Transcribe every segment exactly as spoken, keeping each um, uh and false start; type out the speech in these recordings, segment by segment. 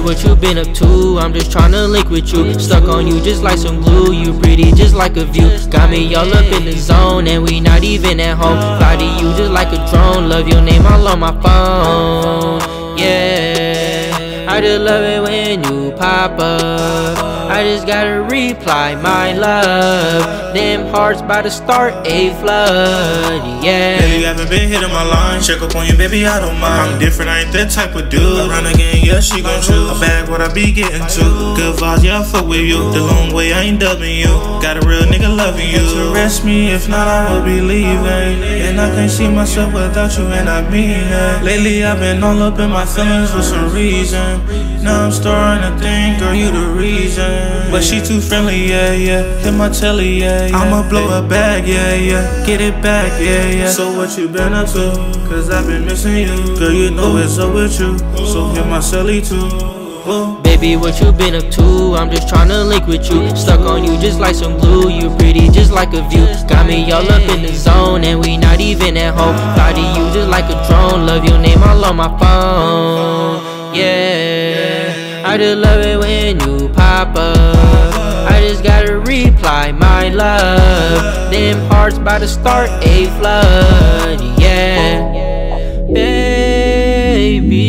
me what you been up to, I'm just tryna link with you. Stuck on you just like some glue, you pretty just like a view. Got me all up in the zone and we not even at home. Fly to you just like a drone, love your name all on my phone. Yeah, I just love it when you pop up. I just gotta reply, my love. Them hearts about to start a flood, yeah. Baby, I haven't been hitting my line. Check up on you, baby, I don't mind. I'm different, I ain't that type of dude. Around again, yeah, she gon' choose. A bag, what I be getting to. Good vibes, yeah, I fuck with you. The long way, I ain't dubbing you. Got a real nigga loving you. Interest me, if not, I will be leaving. And I can't see myself without you, and I mean it. Lately, I've been all up in my feelings for some reason. Now I'm starting to think, girl, you the reason. But she too friendly, yeah, yeah. Hit my telly, yeah, yeah. I'ma blow her back, yeah, yeah. Get it back, yeah, yeah. So what you been up to? Cause I've been missing you. Girl, you know it's up with you. So hit my celly too. Baby, what you been up to? I'm just tryna link with you. Stuck on you just like some glue, you pretty just like a view. Got me all up in the zone and we not even at home. Fly to you just like a drone, love your name all on my phone. Yeah, I just love it when you pop up. I just gotta reply, my love. Them hearts about to start a flood, yeah. Baby,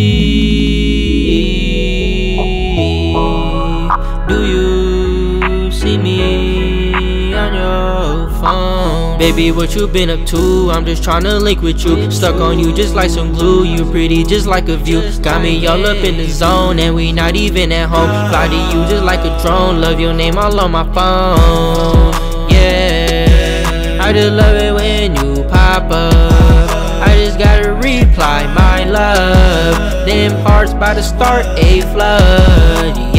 do you see me on your phone? Baby, what you been up to? I'm just tryna link with you. Stuck on you just like some glue, you pretty just like a view. Got me all up in the zone and we not even at home. Fly to you just like a drone, love your name all on my phone. Yeah, I just love it when you pop up. I just gotta reply, my love. Them hearts about to start a flood.